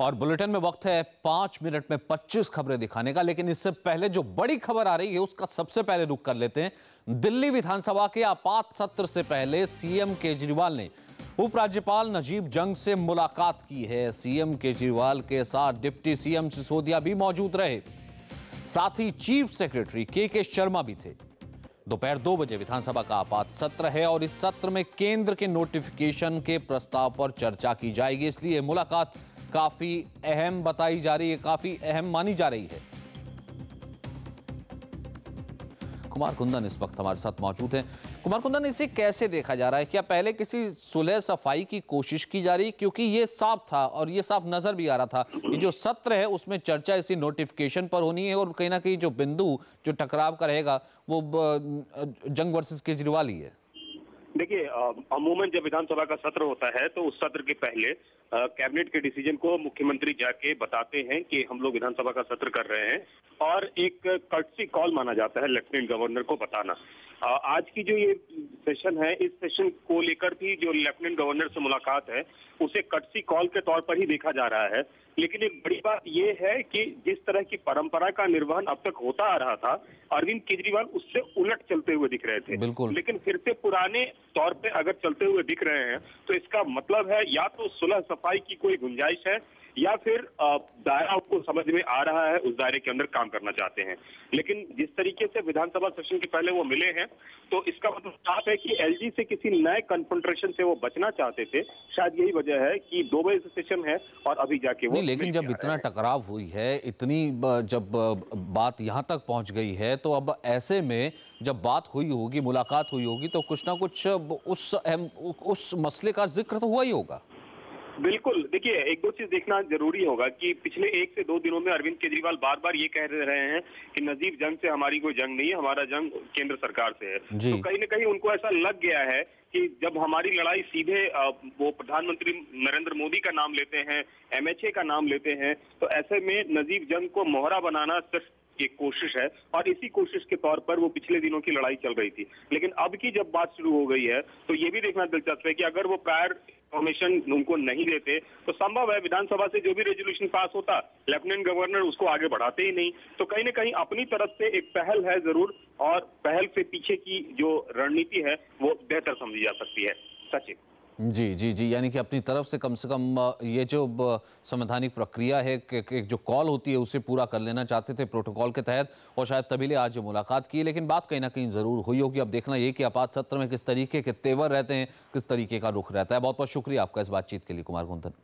और बुलेटिन में वक्त है 5 मिनट में 25 खबरें दिखाने का, लेकिन इससे पहले जो बड़ी खबर आ रही है उसका सबसे पहले रुख कर लेते हैं। दिल्ली विधानसभा के आपात सत्र से पहले सीएम केजरीवाल ने उपराज्यपाल नजीब जंग से मुलाकात की है। सीएम केजरीवाल के साथ डिप्टी सीएम सिसोदिया भी मौजूद रहे, साथ ही चीफ सेक्रेटरी के. के. शर्मा भी थे। दोपहर 2 बजे विधानसभा का आपात सत्र है और इस सत्र में केंद्र के नोटिफिकेशन के प्रस्ताव पर चर्चा की जाएगी, इसलिए मुलाकात काफी अहम बताई जा रही है, काफी अहम मानी जा रही है। कुमार कुंदन इस वक्त हमारे साथ मौजूद हैं। कुमार कुंदन, इसे कैसे देखा जा रहा है? क्या पहले किसी सुलह सफाई की कोशिश की जा रही, क्योंकि ये साफ था और ये साफ नजर भी आ रहा था कि जो सत्र है उसमें चर्चा इसी नोटिफिकेशन पर होनी है और कहीं ना कहीं जो बिंदु जो टकराव का रहेगा वो जंग वर्सेस केजरीवाल ही है। देखिए, अमूमन जब विधानसभा का सत्र होता है तो उस सत्र के पहले कैबिनेट के डिसीजन को मुख्यमंत्री जाके बताते हैं कि हम लोग विधानसभा का सत्र कर रहे हैं, और एक कर्टसी कॉल माना जाता है लेफ्टिनेंट गवर्नर को बताना। आज की जो ये सेशन है, इस सेशन को लेकर भी जो लेफ्टिनेंट गवर्नर से मुलाकात है उसे कर्टसी कॉल के तौर पर ही देखा जा रहा है। लेकिन एक बड़ी बात ये है कि जिस तरह की परंपरा का निर्वहन अब तक होता आ रहा था, अरविंद केजरीवाल उससे उलट चलते हुए दिख रहे थे, लेकिन फिर से पुराने तौर पे अगर चलते हुए दिख रहे हैं तो इसका मतलब है या तो सुलह सफाई की कोई गुंजाइश है या फिर दायरा आपको समझ में आ रहा है, उस दायरे के अंदर काम करना चाहते हैं। लेकिन जिस तरीके से विधानसभा सेशन के पहले वो मिले हैं तो इसका मतलब साफ है कि एलजी से किसी नए कन्फ्रंटेशन से वो बचना चाहते थे। शायद यही वजह है कि 2 बजे से सेशन है और अभी जाके वो, लेकिन जब इतना टकराव हुई है, इतनी जब बात यहाँ तक पहुँच गई है तो अब ऐसे में जब बात हुई होगी, मुलाकात हुई होगी तो कुछ ना कुछ उस मसले का जिक्र तो हुआ ही होगा। बिल्कुल, देखिए एक दो चीज देखना जरूरी होगा कि पिछले 1 से 2 दिनों में अरविंद केजरीवाल बार बार ये कह रहे हैं कि नजीब जंग से हमारी कोई जंग नहीं है, हमारा जंग केंद्र सरकार से है। तो कहीं ना कहीं उनको ऐसा लग गया है कि जब हमारी लड़ाई सीधे वो प्रधानमंत्री नरेंद्र मोदी का नाम लेते हैं, MHA का नाम लेते हैं, तो ऐसे में नजीब जंग को मोहरा बनाना सिर्फ एक कोशिश है, और इसी कोशिश के तौर पर वो पिछले दिनों की लड़ाई चल रही थी। लेकिन अब की जब बात शुरू हो गई है तो ये भी देखना दिलचस्प है कि अगर वो प्रायर इन्फॉर्मेशन उनको नहीं देते तो संभव है विधानसभा से जो भी रेजोल्यूशन पास होता लेफ्टिनेंट गवर्नर उसको आगे बढ़ाते ही नहीं। तो कहीं ना कहीं अपनी तरफ से एक पहल है जरूर, और पहल से पीछे की जो रणनीति है वो बेहतर समझी जा सकती है। सचिव जी, यानी कि अपनी तरफ से कम ये जो संवैधानिक प्रक्रिया है, जो कॉल होती है उसे पूरा कर लेना चाहते थे प्रोटोकॉल के तहत, और शायद तभी ले आज मुलाकात की, लेकिन बात कहीं ना कहीं जरूर हुई होगी। अब देखना ये कि आपात सत्र में किस तरीके के तेवर रहते हैं, किस तरीके का रुख रहता है। बहुत बहुत शुक्रिया आपका इस बातचीत के लिए कुमार कुंदन।